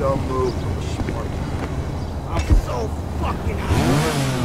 Don't move, Schmort. I'm so fucking hungry.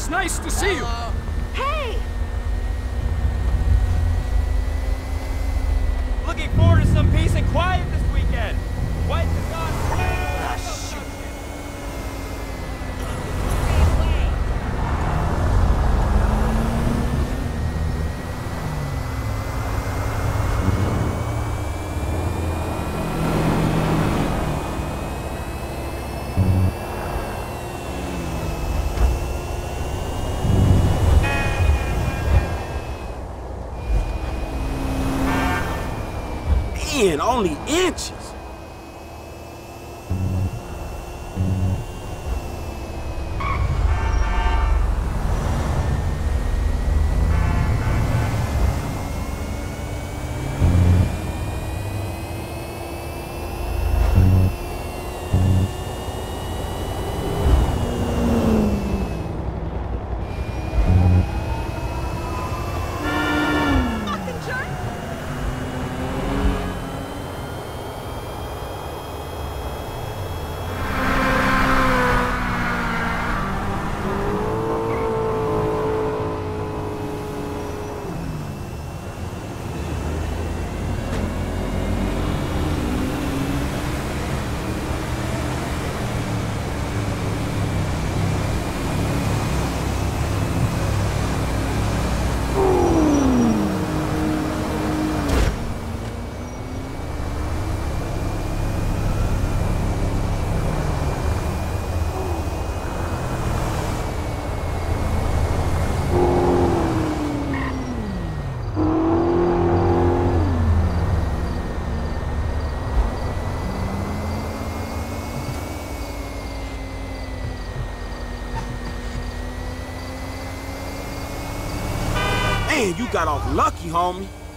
It's nice to see you. Hey! Looking forward to some peace and quiet this weekend. White the God. Man, only inches. You got off lucky, homie.